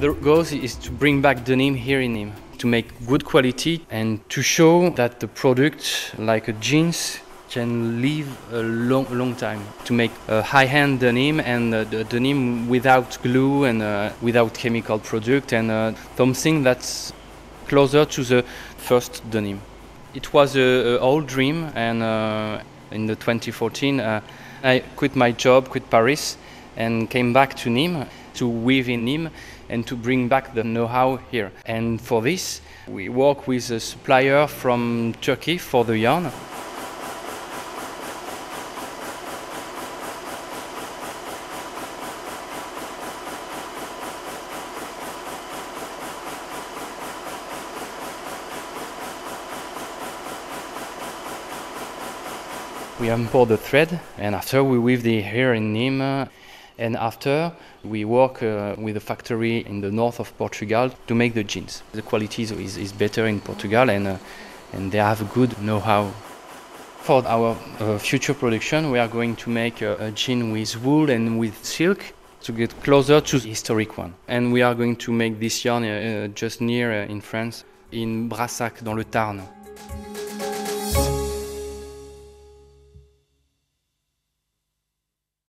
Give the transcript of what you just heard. The goal is to bring back the Nîmes here in Nîmes, to make good quality and to show that the product, like a jeans, can live a long time, to make a high-end denim and denim without glue and without chemical product, and something that's closer to the first denim. It was an old dream, and in the 2014 I quit my job, quit Paris, and came back to Nîmes to weave in Nîmes and to bring back the know-how here. And for this we work with a supplier from Turkey for the yarn. We import the thread, and after we weave the hair in Nîmes, and after we work with a factory in the north of Portugal to make the jeans. The quality is better in Portugal, and they have a good know-how. For our future production we are going to make a jean with wool and with silk to get closer to the historic one. And we are going to make this yarn just near in France, in Brassac, dans le Tarn.